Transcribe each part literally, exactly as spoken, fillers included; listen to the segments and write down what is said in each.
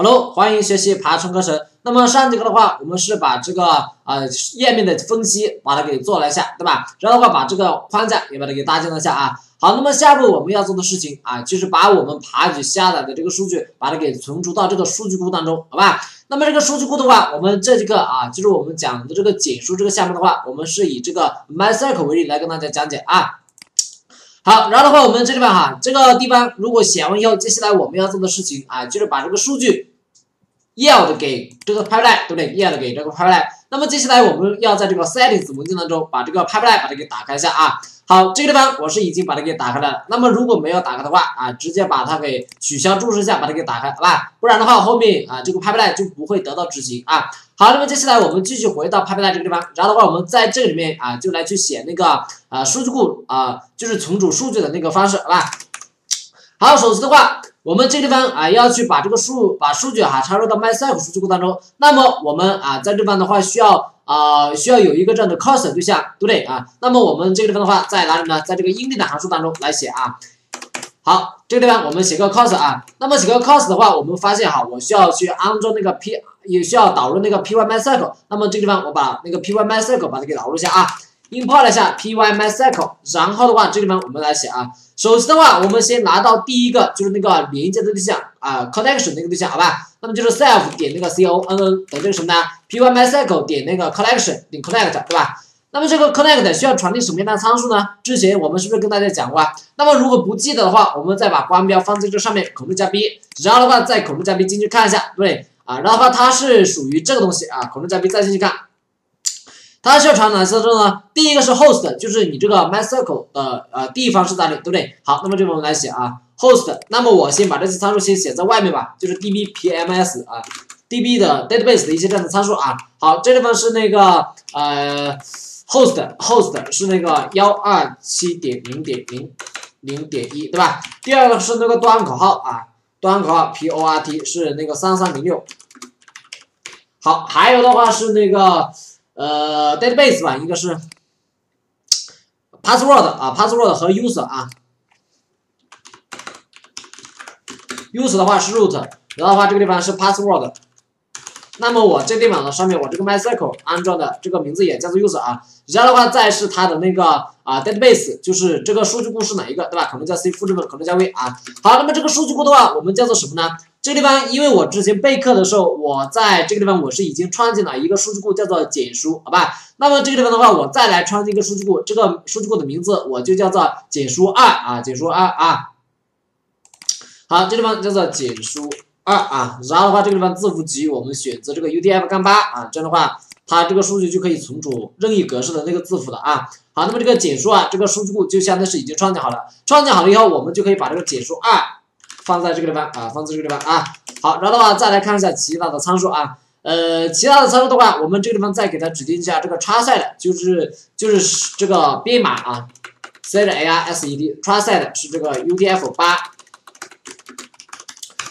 Hello， 欢迎学习爬虫课程。那么上节课的话，我们是把这个呃页面的分析把它给做了一下，对吧？然后的话把这个框架也把它给搭建了一下啊。好，那么下步我们要做的事情啊，就是把我们爬取下载的这个数据，把它给存储到这个数据库当中，好吧？那么这个数据库的话，我们这节课啊，就是我们讲的这个简述这个项目的话，我们是以这个 MySQL 为例来跟大家讲解啊。 好，然后的话，我们这地方哈，这个地方如果写完以后，接下来我们要做的事情啊，就是把这个数据 yield 给这个 pipeline， 对不对 ？yield 给这个 pipeline。那么接下来我们要在这个 settings 文件当中把这个 pipeline 把它给打开一下啊。好，这个地方我是已经把它给打开了。那么如果没有打开的话啊，直接把它给取消注释一下，把它给打开，好吧？不然的话，后面啊这个 pipeline 就不会得到执行啊。 好，那么接下来我们继续回到 pipeline 这个地方，然后的话，我们在这里面啊，就来去写那个啊、呃、数据库啊、呃，就是存储数据的那个方式，好吧？好，首先的话，我们这地方啊要去把这个数把数据哈、啊、插入到 MySQL 数据库当中。那么我们啊在这地方的话需要啊、呃、需要有一个这样的 cursor 对象，对不对啊？那么我们这个地方的话在哪里呢？在这个英 n 的函数当中来写啊。 好，这个地方我们写个 cursor 啊，那么写个 cursor 的话，我们发现哈，我需要去安装那个 p， 也需要导入那个 PyMySQL。那么这个地方我把那个 PyMySQL 把它给导入一下啊 ，import 一下 PyMySQL， 然后的话，这个地方我们来写啊。首先的话，我们先拿到第一个就是那个连接的对象啊、呃、，connection 那个对象，好吧？那么就是 self 点那个 conn 等这个什么呢 ？PyMySQL 点那个 connection 点 connect， 对吧？ 那么这个 connect 需要传递什么样的参数呢？之前我们是不是跟大家讲过啊？那么如果不记得的话，我们再把光标放在这上面，Ctrl加 B， 然后的话再Ctrl加 B 进去看一下，对不对啊？然后的话它是属于这个东西啊，Ctrl加 B 再进去看，它需要传哪些参数呢？第一个是 host， 就是你这个 MySQL 的呃地方是在哪里，对不对？好，那么这边我们来写啊 host， 那么我先把这些参数先写在外面吧，就是 db pms 啊 ，db 的 database 的一些这样的参数啊。好，这地方是那个呃。 host host 是那个一二七点零点零点一，对吧？第二个是那个端口号啊，端口号 port 是那个三三零六。好，还有的话是那个呃 database 吧，一个是 password 啊 ，password 和 user 啊 ，user 的话是 root， 然后的话这个地方是 password。 那么我这地方的上面，我这个 MySQL 安装的这个名字也叫做 user 啊，然后的话再是它的那个啊 database， 就是这个数据库是哪一个，对吧？可能叫 C 复制本，可能叫 V 啊。好，那么这个数据库的话，我们叫做什么呢？这个地方，因为我之前备课的时候，我在这个地方我是已经创建了一个数据库，叫做简书，好吧？那么这个地方的话，我再来创建一个数据库，这个数据库的名字我就叫做简书二啊，简书二啊。好，这地方叫做简书。 二啊，然后的话，这个地方字符集我们选择这个 U T F 八啊，这样的话，它这个数据就可以存储任意格式的那个字符了啊。好，那么这个简书啊，这个数据库就相当是已经创建好了，创建好了以后，我们就可以把这个简书二放在这个地方啊，放在这个地方啊。好，然后的话，再来看一下其他的参数啊，呃，其他的参数的话，我们这个地方再给它指定一下这个traceId，就是就是这个编码啊 ，C A R S E D，traceId是这个 U T F 八。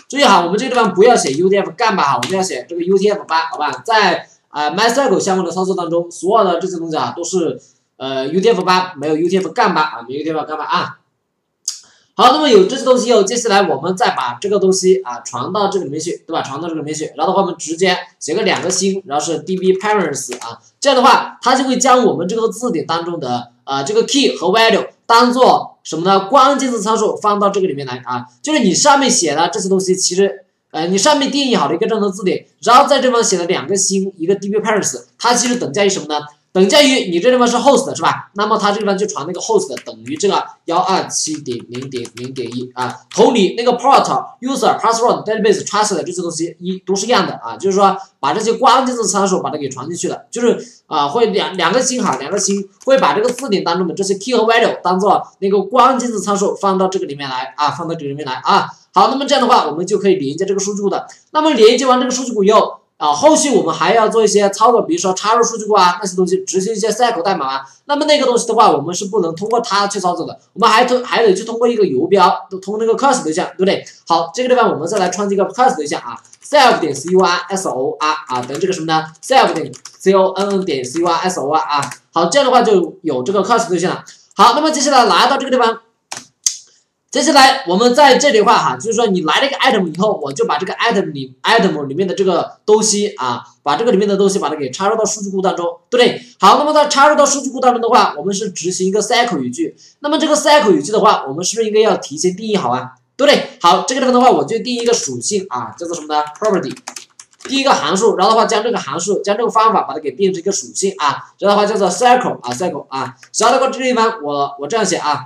注意哈，我们这个地方不要写 U T F 杠八哈，我们要写这个 U T F 八，好吧？在啊、呃、MySQL 相关的操作当中，所有的这些东西啊都是呃 U T F 八， 没有 U T F 杠八啊，没有 U T F 杠八啊。好，那么有这些东西以后，接下来我们再把这个东西啊传到这里面去，对吧？传到这里面去，然后的话我们直接写个两个星，然后是 db parents 啊，这样的话它就会将我们这个字典当中的啊、呃、这个 key 和 value 当做 什么呢？关键字参数放到这个里面来啊，就是你上面写的这些东西，其实，呃，你上面定义好了一个这样的字典，然后在这方写了两个星，一个 db parents， 它其实等价于什么呢？等价于你这地方是 host 是吧？那么它这地方就传那个 host 等于这个一二七点零点零点一啊。同理，那个 port、user、password、database、traceId 这些东西一都是一样的啊，就是说把这些关键字参数把它给传进去了，就是。 啊，会两两个星哈，两个星会把这个字典当中的这些 key 和 value 当做那个关键字参数放到这个里面来啊，放到这个里面来啊。好，那么这样的话，我们就可以连接这个数据库的。那么连接完这个数据库以后啊，后续我们还要做一些操作，比如说插入数据库啊，那些东西，执行一些 S Q L 代码啊。那么那个东西的话，我们是不能通过它去操作的，我们还通还得去通过一个游标，通过那个 cursor 对象，对不对？好，这个地方我们再来创建一个 cursor 对象啊 ，self 点 cursor 啊等这个什么呢 ？self 点 conn 点 cursor 啊，好，这样的话就有这个 cursor 对象了。好，那么接下来来到这个地方，接下来我们在这里的话哈，就是说你来了一个 item 以后，我就把这个 item 里 item 里面的这个东西啊，把这个里面的东西把它给插入到数据库当中，对不对？好，那么在插入到数据库当中的话，我们是执行一个 cycle 语句。那么这个 cycle 语句的话，我们是不是应该要提前定义好啊？对不对？好，这个地方的话，我就定义一个属性啊，叫做什么呢 ？property。 第一个函数，然后的话将这个函数，将这个方法把它给变成一个属性啊，然后的话叫做 cycle 啊 cycle 啊，然后的话这个地方我我这样写啊，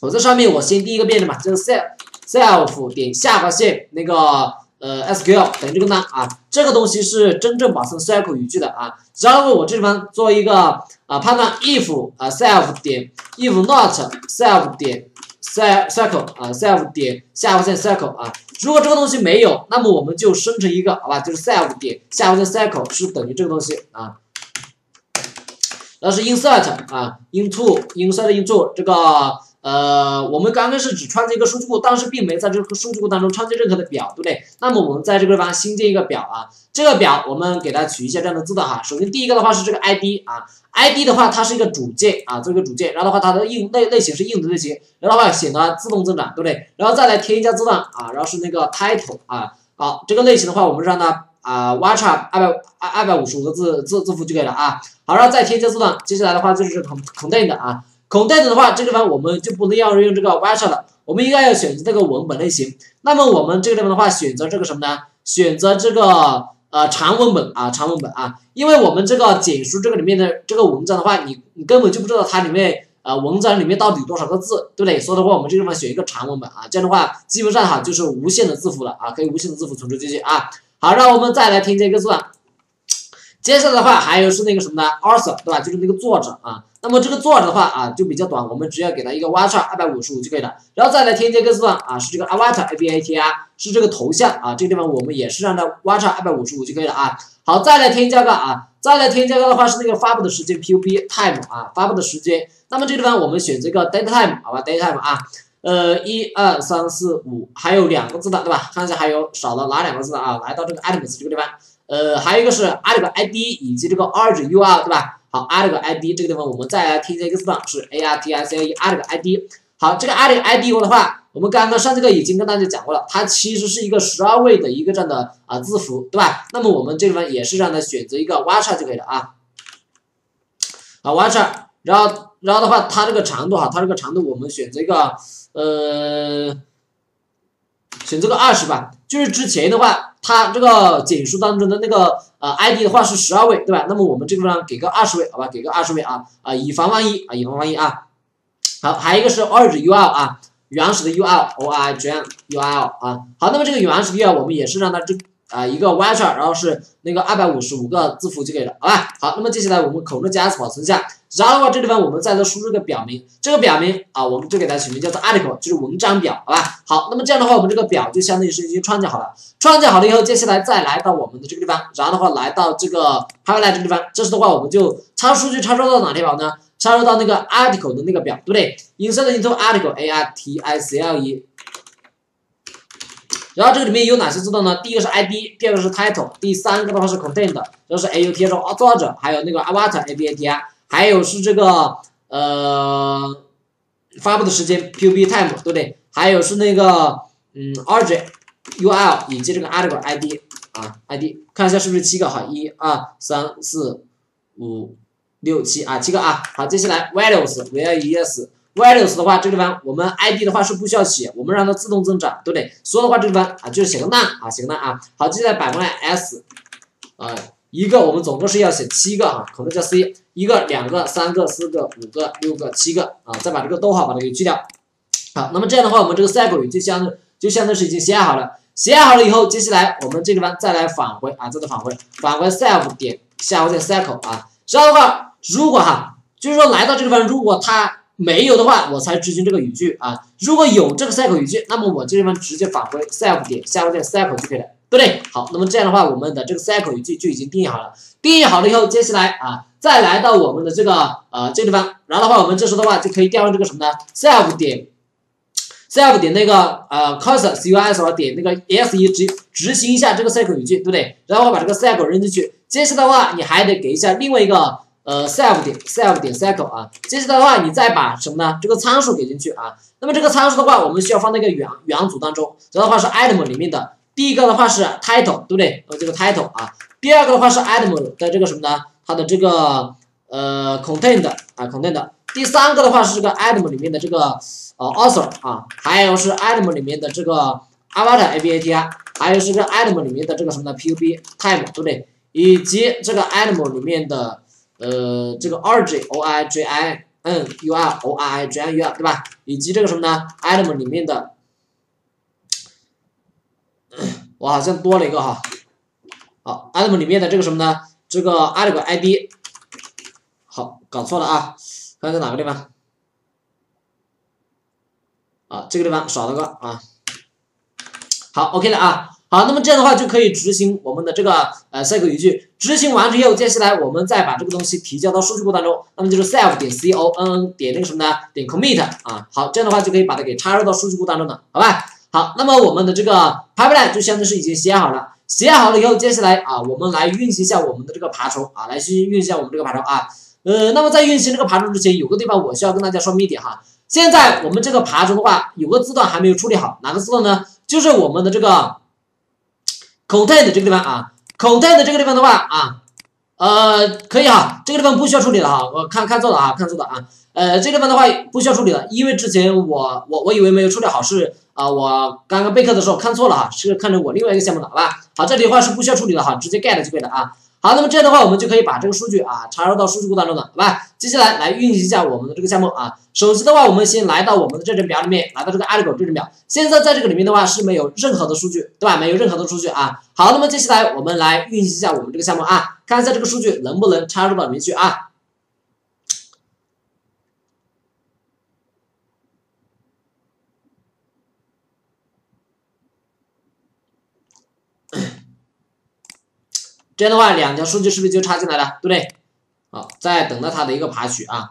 我在上面我先第一个变的嘛，就是 self self 点下划线那个呃 S Q L 等于这个呢啊，这个东西是真正保存 cycle 语句的啊，然后我这地方做一个啊判断 if 啊 self 点 if not self 点 cycle 啊 self 点下划线 cycle 啊。 如果这个东西没有，那么我们就生成一个，好吧，就是 self 点下划线 cycle 是等于这个东西啊，那是 insert 啊 into insert into 这个呃，我们刚刚是只创建一个数据库，但是并没在这个数据库当中创建任何的表，对不对？那么我们在这个地方新建一个表啊，这个表我们给它取一下这样的字段哈。首先第一个的话是这个 I D 啊 ，I D 的话它是一个主键啊，做一个主键，然后的话它的硬类类型是硬的类型。 然后的话显得自动增长，对不对？然后再来添加字段啊，然后是那个 title 啊，好、啊，这个类型的话，我们让它啊 ，varchar 二百二百五十五个字字字符就可以了啊。好，然后再添加字段，接下来的话就是 content 啊 ，content 的话，这个地方我们就不能要用这个 varchar 了，我们应该要选择这个文本类型。那么我们这个地方的话，选择这个什么呢？选择这个呃长文本啊，长文本啊，因为我们这个简书这个里面的这个文章的话，你你根本就不知道它里面。 呃，文章里面到底多少个字，对不对？所以的话，我们这个地方选一个长文本啊，这样的话，基本上哈就是无限的字符了啊，可以无限的字符存储进去啊。好，让我们再来添加一个字段。接下来的话还有是那个什么呢 ？author 对吧？就是那个作者啊。那么这个作者的话啊就比较短，我们只要给它一个 varchar 二百五十五就可以了。然后再来添加一个字段啊，是这个 avatar avatar 是这个头像啊，这个地方我们也是让它 varchar 二百五十五就可以了啊。好，再来添加个啊，再来添加个的话是那个发布的时间 P U B time 啊，发布的时间。 那么这个地方我们选择一个 date time 好吧 ，date time 啊，呃，一二三四五，还有两个字的对吧？看一下还有少了哪两个字的啊？来到这个 items 这个地方，呃，还有一个是 article I D 以及这个 origin U R L 对吧？好 ，article I D 这个地方我们再来添加一个字段是 article article I D。好，这个 article I D 的话，我们刚刚上这个已经跟大家讲过了，它其实是一个十二位的一个这样的啊、呃、字符对吧？那么我们这个地方也是让它选择一个 varchar 就可以了啊，好 varchar， 然后。 然后的话，它这个长度哈，它这个长度我们选择一个，呃，选择个二十吧。就是之前的话，它这个简书当中的那个呃 I D 的话是十二位，对吧？那么我们这个地方给个二十位，好吧，给个二十位啊啊，以防万一啊，以防万一啊。好，还有一个是 origin U R L 啊，原始的 U R L origin U R L 啊。好，那么这个原始的 U R L 我们也是让它这啊、呃、一个 varchar， 然后是那个二百五十五个字符就可以了，好吧？好，那么接下来我们 control 加 S 保存一下。 然后的话，这地方我们再来输入个表名，这个表名啊，我们就给它取名叫做 article， 就是文章表，好吧？好，那么这样的话，我们这个表就相当于是已经创建好了。创建好了以后，接下来再来到我们的这个地方，然后的话来到这个 pipeline 这个地方，这时的话我们就插数据插入到哪条表呢？插入到那个 article 的那个表，对不对 ？Insert into article a r t i c l e。然后这个里面有哪些字段呢？第一个是 I D， 第二个是 title， 第三个的话是 content， 然后是 a u t 是作者，还有那个 avatar a b a t i。 还有是这个呃发布的时间 P U B time 对不对？还有是那个嗯 origin U R L 以及这个 article I D 啊 I D 看一下是不是七个哈？一二三四五六七啊七个啊好，接下来 values values values 的话，这个地方我们 I D 的话是不需要写，我们让它自动增长对不对？所以的话这个地方啊就是写个 none 啊写个 none 啊好，接下来百分之 S 啊、呃、一个我们总共是要写七个哈，可能叫 C。 一个、两个、三个、四个、五个、六个、七个啊，再把这个逗号把它给去掉。好，那么这样的话，我们这个 cycle 语就相就相当是已经写好了。写好了以后，接下来我们这地方再来返回啊，再来返回，返回 self 点下划线 cycle 啊。然后的话，如果哈，就是说来到这个地方，如果它没有的话，我才执行这个语句啊。如果有这个 cycle 语句，那么我这地方直接返回 self 点下划线 cycle 就可以了，对不对？好，那么这样的话，我们的这个 cycle 语句就已经定义好了。定义好了以后，接下来啊。 再来到我们的这个呃这个地方，然后的话，我们这时候的话就可以调用这个什么呢 ？self 点 self 点那个呃 cursor cursor 点那个 S E 执执行一下这个 cycle 语句，对不对？然后把这个 cycle 扔进去。接下来的话，你还得给一下另外一个呃 self 点 self 点 cycle 啊。接下来的话，你再把什么呢？这个参数给进去啊。那么这个参数的话，我们需要放在一个元元组当中。主要的话是 item 里面的。第一个的话是 title， 对不对？呃，这个 title 啊。第二个的话是 item 的这个什么呢？它的这个呃 content 啊 content。第三个的话是这个 item 里面的这个呃 author 啊，还有是 item 里面的这个 avatar avatar， 还有是这个 item 里面的这个什么呢 pub time， 对不对？以及这个 item 里面的呃这个 origin o i g i n u r o r i g i n u r 对吧？以及这个什么呢 item 里面的，我好像多了一个哈，好 item 里面的这个什么呢？这个 article id， 好，搞错了啊。看在哪个地方？啊，这个地方少了个啊。好 ，OK 了啊。好，那么这样的话就可以执行我们的这个呃 cycle 语句。执行完之后，接下来我们再把这个东西提交到数据库当中。那么就是 self 点 conn 点那个什么呢？点 commit 啊。好，这样的话就可以把它给插入到数据库当中了，好吧？好，那么我们的这个 pipeline 就相当于是已经写好了。写好了以后，接下来啊，我们来运行一下我们的这个爬虫啊，来去运行一下我们这个爬虫啊。呃，那么在运行这个爬虫之前，有个地方我需要跟大家说明一点哈。现在我们这个爬虫的话，有个字段还没有处理好，哪个字段呢？就是我们的这个 content 这个地方啊 ，content 这个地方的话啊，呃，可以哈，这个地方不需要处理了哈，我看看错了啊，看错了啊，呃，这个地方的话不需要处理了，因为之前我我我以为没有处理好是啊、呃，我刚刚备课的时候看错了哈，是看成我另外一个项目了，好吧？好，这里的话是不需要处理的哈，直接 get 就可以了啊。好，那么这样的话，我们就可以把这个数据啊插入到数据库当中了，好吧？接下来来运行一下我们的这个项目啊。首先的话，我们先来到我们的这张表里面，来到这个 article 这张表。现在在这个里面的话是没有任何的数据，对吧？没有任何的数据啊。好，那么接下来我们来运行一下我们这个项目啊，看一下这个数据能不能插入到里面去啊。这样的话，两条数据是不是就插进来了，对不对？好，再等待它的一个爬取啊。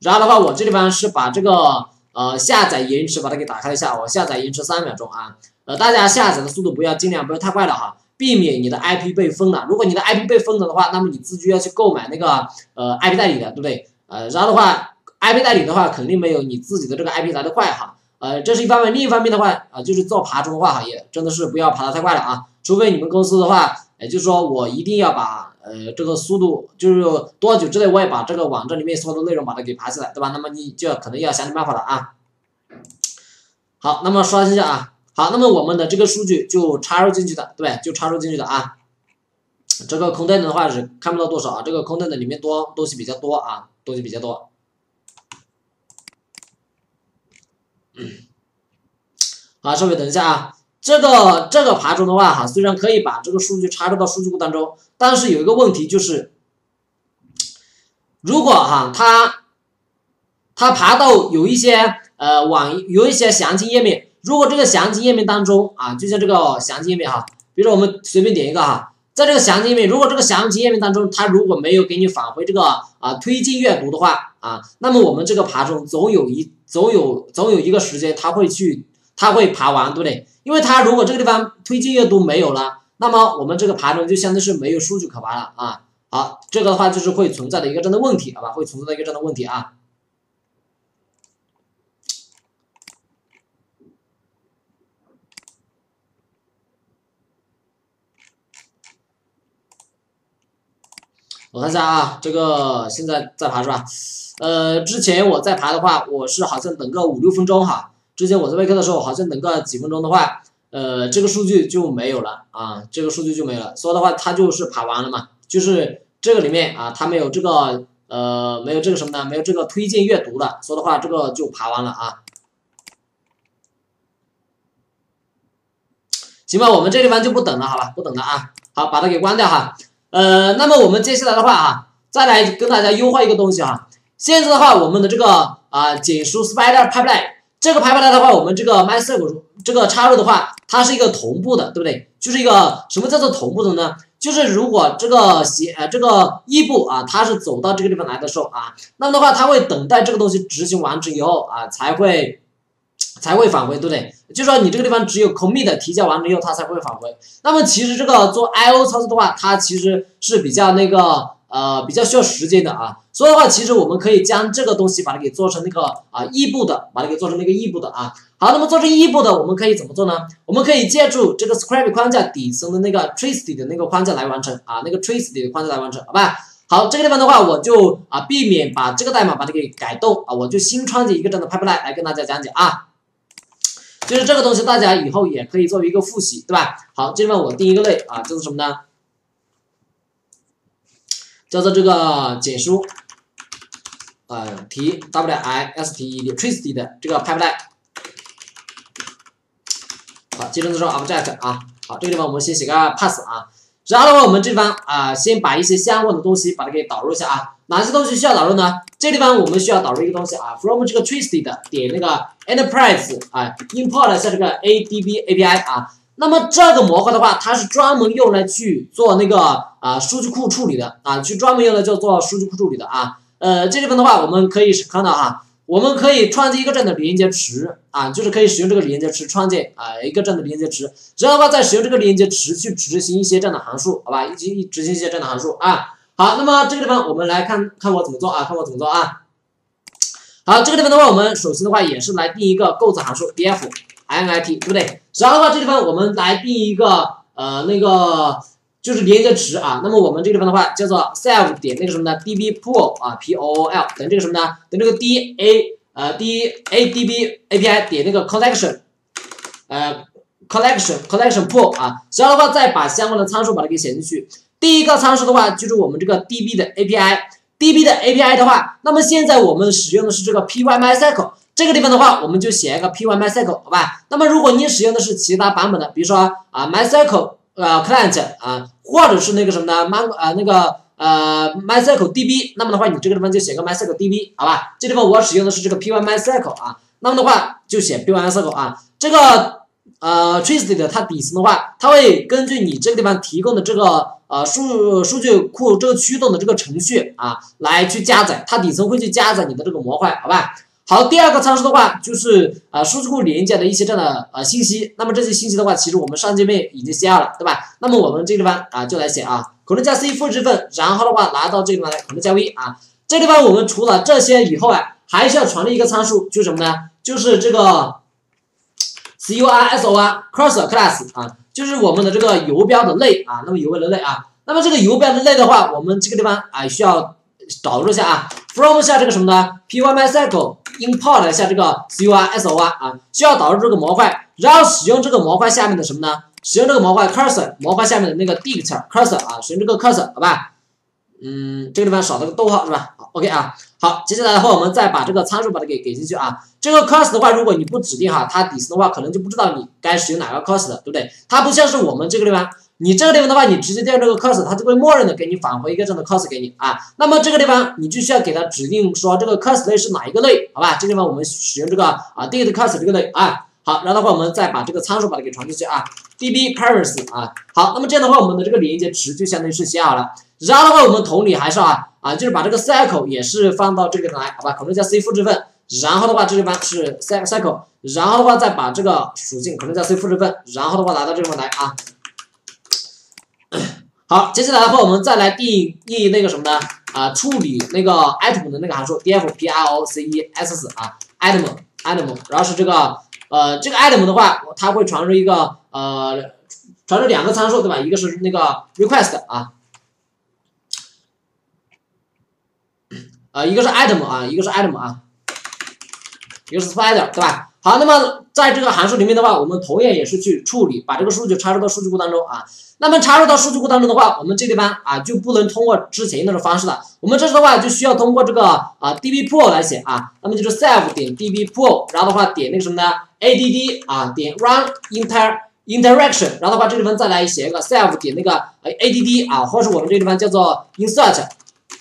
然后的话，我这地方是把这个呃下载延迟把它给打开一下，我下载延迟三秒钟啊。呃，大家下载的速度不要尽量不要太快了哈，避免你的 I P 被封了。如果你的 I P 被封了的话，那么你自己要去购买那个呃 I P 代理的，对不对？呃，然后的话 ，I P 代理的话肯定没有你自己的这个 I P 来的快哈。呃，这是一方面，另一方面的话，啊、呃，就是做爬虫的话，也真的是不要爬得太快了啊，除非你们公司的话，也就是说我一定要把呃这个速度，就是多久之内我也把这个网站里面所有的内容把它给爬起来，对吧？那么你就可能要想点办法了啊。好，那么刷新一下啊，好，那么我们的这个数据就插入进去的，对，就插入进去的啊。这个 content 的话是看不到多少啊，这个 content 里面多东西比较多啊，东西比较多。嗯、好，稍微等一下啊，这个这个爬虫的话哈，虽然可以把这个数据插入到数据库当中，但是有一个问题就是，如果哈它它爬到有一些呃网有一些详情页面，如果这个详情页面当中啊，就像这个详情页面哈，比如说我们随便点一个哈。在这个详情页面，如果这个详情页面当中，它如果没有给你返回这个啊推荐阅读的话啊，那么我们这个爬虫总有一总有总有一个时间，它会去，它会爬完，对不对？因为它如果这个地方推荐阅读没有了，那么我们这个爬虫就相当于是没有数据可爬了啊。好，这个的话就是会存在的一个这样的问题，好吧？会存在的一个这样的问题啊。我看一下啊，这个现在在爬是吧？呃，之前我在爬的话，我是好像等个五六分钟哈。之前我在备课的时候，好像等个几分钟的话，呃，这个数据就没有了啊，这个数据就没有了。所以的话，它就是爬完了嘛，就是这个里面啊，它没有这个呃，没有这个什么呢？没有这个推荐阅读的，所以的话，这个就爬完了啊。行吧，我们这地方就不等了，好吧，不等了啊，好，把它给关掉哈。呃，那么我们接下来的话啊，再来跟大家优化一个东西啊。现在的话，我们的这个啊、呃、简书 spider pipeline 这个 pipeline 的话，我们这个 MySQL 这个插入的话，它是一个同步的，对不对？就是一个什么叫做同步的呢？就是如果这个斜呃这个异步啊，它是走到这个地方来的时候啊，那么的话，它会等待这个东西执行完之以后啊，才会才会返回，对不对？就说你这个地方只有 commit 提交完之后，它才会返回。那么其实这个做 I O 操作的话，它其实是比较那个呃比较需要时间的啊。所以的话，其实我们可以将这个东西把它给做成那个啊异步的，把它给做成那个异步的啊。好，那么做成异步的，我们可以怎么做呢？我们可以借助这个 Scrapy 框架底层的那个 Twisted 的那个框架来完成啊，那个 Twisted 的框架来完成，好吧？ 好，这个地方的话，我就啊避免把这个代码把它给改动啊，我就新创建一个这样的 pipeline 来跟大家讲解啊。就是这个东西，大家以后也可以作为一个复习，对吧？好，这地方我定一个类啊，这是什么呢？叫做这个简书，呃，题 W I S T E D Twisted 的这个 pipeline。好，接着就是 object 啊，好，这个地方我们先写个 pass 啊。 然后的话，我们这地方啊、呃，先把一些相关的东西把它给导入一下啊。哪些东西需要导入呢？这地方我们需要导入一个东西啊 ，from 这个 twisted 点那个 enterprise 啊 ，import 一下这个 A D B A P I 啊。那么这个模块的话，它是专门用来去做那个啊数据库处理的啊，去专门用来就做数据库处理的啊。呃，这地方的话，我们可以看到哈、啊，我们可以创建一个这样的连接池啊，就是可以使用这个连接池创建啊一个这样的连接池，然后的话再使用这个连接池去执行一些这样的函数，好吧？一一执行一些这样的函数啊。好，那么这个地方我们来看看我怎么做啊，看我怎么做啊。好，这个地方的话，我们首先的话也是来定一个构造函数 df init， 对不对？然后的话，这地方我们来定一个呃那个就是连接池啊。那么我们这地方的话叫做 self 点那个什么呢 db pool 啊 p o o l 等这个什么呢？等这个 d a。 呃，第一 A D B A P I 点那个 collection， 呃 collection collection pool 啊，然后的话再把相关的参数把它给写进去。第一个参数的话就是我们这个 D B 的 A P I，D B 的 A P I 的话，那么现在我们使用的是这个 PyMySQL 这个地方的话，我们就写一个 PyMySQL 好吧？那么如果你使用的是其他版本的，比如说啊 MySQL 呃 client 啊，或者是那个什么呢 m 啊那个。 呃 ，MySQL D B， 那么的话，你这个地方就写个 MySQL D B， 好吧？这地方我使用的是这个 PyMySQL 啊，那么的话就写 PyMySQL 啊。这个呃 Twisted 它底层的话，它会根据你这个地方提供的这个呃数数据库这个驱动的这个程序啊，来去加载，它底层会去加载你的这个模块，好吧？好，第二个参数的话就是呃数据库连接的一些这样的呃信息，那么这些信息的话，其实我们上界面已经写好了，对吧？那么我们这个地方啊就来写啊。 可能加 C 复制分，然后的话拿到这个地方来，可能加 V 啊。这地方我们除了这些以后啊，还需要传递一个参数，就是什么呢？就是这个 cursor class 啊，就是我们的这个游标的类啊。那么游标的类啊，那么这个游标的类的话，我们这个地方啊需要导入一下啊 ，from 下这个什么呢 ？PyMySQL import 下这个 cursor 啊，需要导入这个模块，然后使用这个模块下面的什么呢？ 使用这个模块 cursor 模块下面的那个 DictCursor 啊，使用这个 cursor 好吧？嗯，这个地方少了个逗号是吧？好 ，OK 啊。好，接下来的话，我们再把这个参数把它给给进去啊。这个 cursor 的话，如果你不指定哈，它底层的话可能就不知道你该使用哪个 cursor 的，对不对？它不像是我们这个地方，你这个地方的话，你直接调用这个 cursor， 它就会默认的给你返回一个这样的 cursor 给你啊。那么这个地方你就需要给它指定说这个 cursor 类是哪一个类，好吧？这个地方我们使用这个啊 DictCursor 这个类啊。 好，然后的话，我们再把这个参数把它给传出去啊 ，db params 啊。好，那么这样的话，我们的这个连接池就相当于是写好了。然后的话，我们同理还是啊啊，就是把这个 cycle 也是放到这个来，好吧 ？Ctrl 加 C 复制分，然后的话，这地方是 cycle， 然后的话再把这个属性 Ctrl 加 C 复制分，然后的话拿到这地方来啊。好，接下来的话，我们再来定义那个什么呢？啊，处理那个 item 的那个函数 dfpirocs 啊 ，item item， 然后是这个。 呃，这个 item 的话，它会传入一个呃，传入两个参数，对吧？一个是那个 request 啊，呃，一个是 item 啊，一个是 item 啊，一个是 spider， 对吧？好，那么在这个函数里面的话，我们同样也是去处理，把这个数据插入到数据库当中啊。那么插入到数据库当中的话，我们这地方啊就不能通过之前那种方式了，我们这次的话就需要通过这个啊 db pool 来写啊。那么就是 self 点 db pool， 然后的话点那个什么呢？ add 啊点 run inter interaction， 然后的话这地方再来写一个 self 点那个 add 啊，或者我们这地方叫做 insert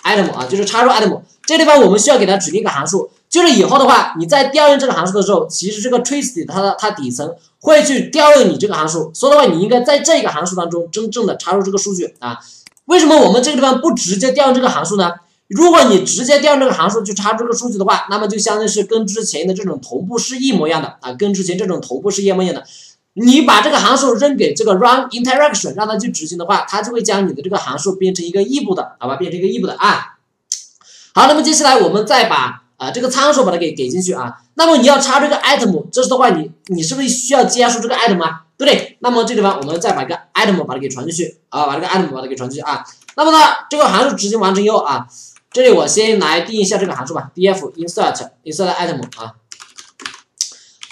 item 啊，就是插入 item。这地方我们需要给它指定一个函数，就是以后的话你在调用这个函数的时候，其实这个 twisted 它的它底层会去调用你这个函数，所以的话你应该在这个函数当中真正的插入这个数据啊。为什么我们这个地方不直接调用这个函数呢？ 如果你直接调用这个函数去插入这个数据的话，那么就相当于是跟之前的这种同步是一模一样的啊，跟之前这种同步是一模一样的。你把这个函数扔给这个 run interaction， 让它去执行的话，它就会将你的这个函数变成一个异步的，好吧，变成一个异步的啊。好，那么接下来我们再把啊、呃、这个参数把它给给进去啊。那么你要插这个 item， 这时的话你你是不是需要接入这个 item 啊？对不对？那么这地方我们再把一个 item 把它给传进去啊，把这个 item 把它给传进去啊。那么呢，这个函数执行完之后啊，这里我先来定一下这个函数吧 ，df insert insert item 啊。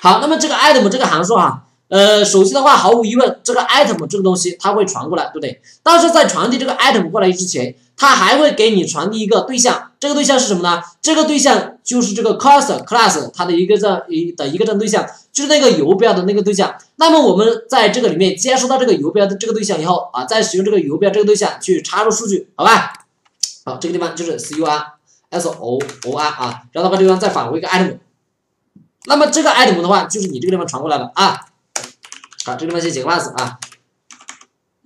好，那么这个 item 这个函数啊。 呃，首先的话，毫无疑问，这个 item 这个东西它会传过来，对不对？但是在传递这个 item 过来之前，它还会给你传递一个对象，这个对象是什么呢？这个对象就是这个 cursor class 它的一个这一的一个这对象，就是那个游标的那个对象。那么我们在这个里面接收到这个游标的这个对象以后啊，再使用这个游标这个对象去插入数据，好吧？好，这个地方就是 cursor 啊，然后把这个地方再返回一个 item。那么这个 item 的话，就是你这个地方传过来了啊。 好，这个地方先写个 pass 啊，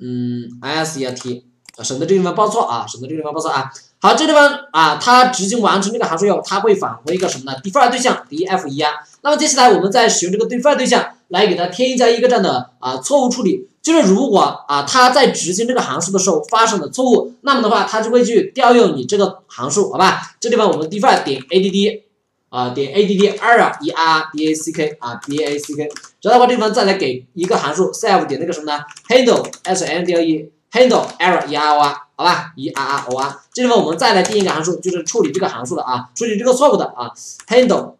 嗯 ，insert， 省得这个地方报错啊，省得这个地方报错啊。好，这个地方啊，它执行完成这个函数以后，它会返回一个什么呢 ？defer 对象 def 一 啊。那么接下来我们再使用这个 defer 对象来给它添加一个这样的啊错误处理，就是如果啊它在执行这个函数的时候发生了错误，那么的话它就会去调用你这个函数，好吧？这地方我们 defer 点 add。 啊，点 add 二啊 e r d a c k 啊 d a c k， 然后的话这地方再来给一个函数 self 点那个什么呢 handle s n d l e handle error e r o r， 好吧 e r r o r， 这地方我们再来定一个函数，就是处理这个函数的啊，处理这个错误的啊 handle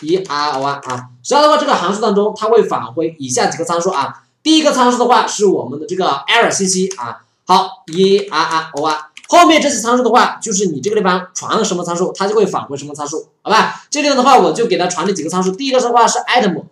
e r o r 啊，然后的话这个函数当中它会返回以下几个参数啊，第一个参数的话是我们的这个 error 信息啊，好 e r r o r。 后面这些参数的话，就是你这个地方传了什么参数，它就会返回什么参数，好吧？这里的话，我就给它传递几个参数。第一个的话是 item，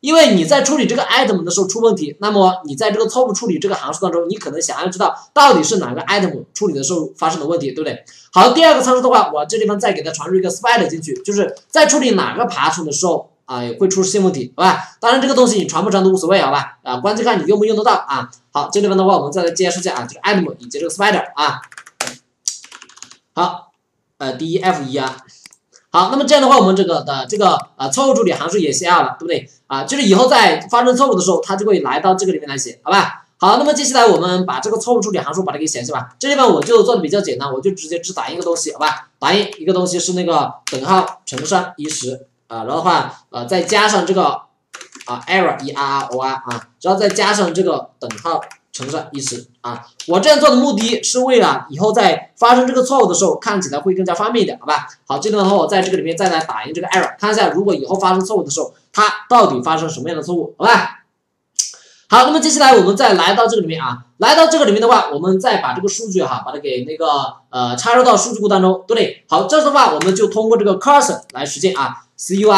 因为你在处理这个 item 的时候出问题，那么你在这个错误处理这个函数当中，你可能想要知道到底是哪个 item 处理的时候发生的问题，对不对？好，第二个参数的话，我这地方再给它传入一个 spider 进去，就是在处理哪个爬虫的时候。 啊，也会出现问题，好吧？当然这个东西你传不传都无所谓，好吧？啊，关键看你用不用得到啊。好，这地方的话，我们再来介绍一下啊，这个 item 以及这个 spider 啊。好，呃 ，def 一 啊。好，那么这样的话，我们这个的这个啊错误处理函数也写好了，对不对？啊，就是以后在发生错误的时候，它就会来到这个里面来写，好吧？好，那么接下来我们把这个错误处理函数把它给写下吧。这地方我就做的比较简单，我就直接只打印一个东西，好吧？打印一个东西是那个等号乘上一十。 啊，然后的话，呃，再加上这个啊 ，error e r o r 啊，然后再加上这个等号乘上一十啊。我这样做的目的是为了以后在发生这个错误的时候，看起来会更加方便一点，好吧？好，这段的话，我在这个里面再来打印这个 error， 看一下如果以后发生错误的时候，它到底发生什么样的错误，好吧？好，那么接下来我们再来到这个里面啊，来到这个里面的话，我们再把这个数据哈、啊，把它给那个呃插入到数据库当中，对不对？好，这样的话，我们就通过这个 cursor 来实现啊。 cursor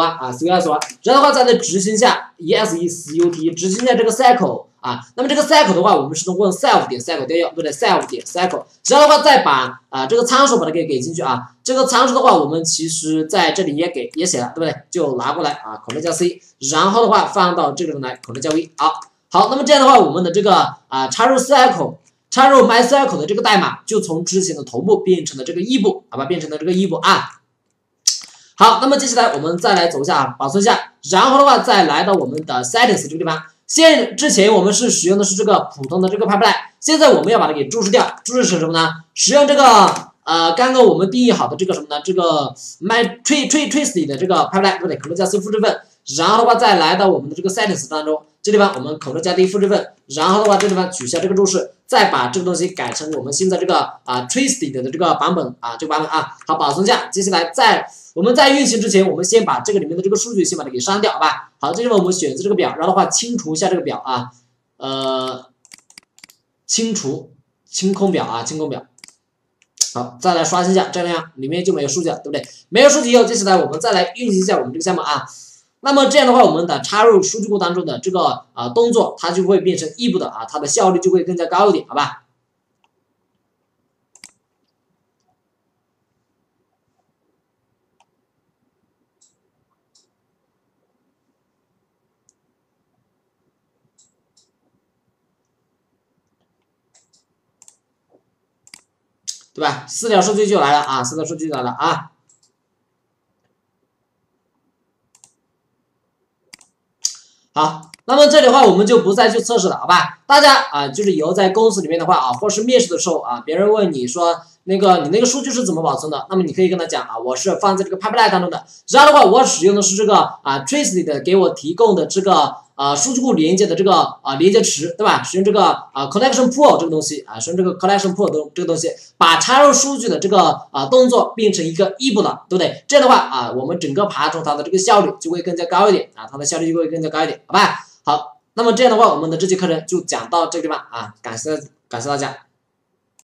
啊 ，cursor， 然后的话在这执行下 ，e s e c u t 执行下这个 cycle 啊，那么这个 cycle 的话，我们是通过 self 点 cycle 调用，对不对 ？self 点 cycle， 然后的话再把啊这个参数把它给给进去啊，这个参数的话，我们其实在这里也给也写了，对不对？就拿过来啊 ，Ctrl 加 C， 然后的话放到这里来 ，Ctrl 加 V， 好，好，那么这样的话，我们的这个啊插入 cycle。 插入 MySQL 的这个代码就从之前的头部变成了这个异步，好吧，变成了这个异步啊。 好，那么接下来我们再来走一下啊，保存一下，然后的话再来到我们的 settings 这个地方。现之前我们是使用的是这个普通的这个 pipeline， 现在我们要把它给注释掉，注释成什么呢？使用这个呃刚刚我们定义好的这个什么呢？这个 my tree tree Twisted 的这个 pipeline， 对不对？口令加 C 复制份，然后的话再来到我们的这个 settings 当中，这地方我们口令加 D 复制份，然后的话这地方取消这个注释，再把这个东西改成我们现在这个啊 Twisted 的这个版本啊这个版本啊，好，保存一下，接下来再。 我们在运行之前，我们先把这个里面的这个数据先把它给删掉，好吧？好，这地方我们选择这个表，然后的话清除一下这个表啊，呃，清除清空表啊，清空表。好，再来刷新一下，这样里面就没有数据了，对不对？没有数据以后，接下来我们再来运行一下我们这个项目啊。那么这样的话，我们的插入数据库当中的这个啊、呃、动作，它就会变成异步的啊，它的效率就会更加高一点，好吧？ 对吧？私聊数据就来了啊，私聊数据就来了啊。好，那么这里的话，我们就不再去测试了，好吧？大家啊，就是以后在公司里面的话啊，或是面试的时候啊，别人问你说那个你那个数据是怎么保存的，那么你可以跟他讲啊，我是放在这个 pipeline 当中的。然后的话，我使用的是这个啊 Twisted 给我提供的这个啊数据库连接的这个啊连接池，对吧？使用这个啊 connection pool 这个东西啊，使用这个 connection pool 的这个东西，把插入数据的这个啊动作变成一个异步的，对不对？这样的话啊，我们整个爬虫它的这个效率就会更加高一点啊，它的效率就会更加高一点，好吧？好，那么这样的话，我们的这节课程就讲到这个地方啊，感谢感谢大家。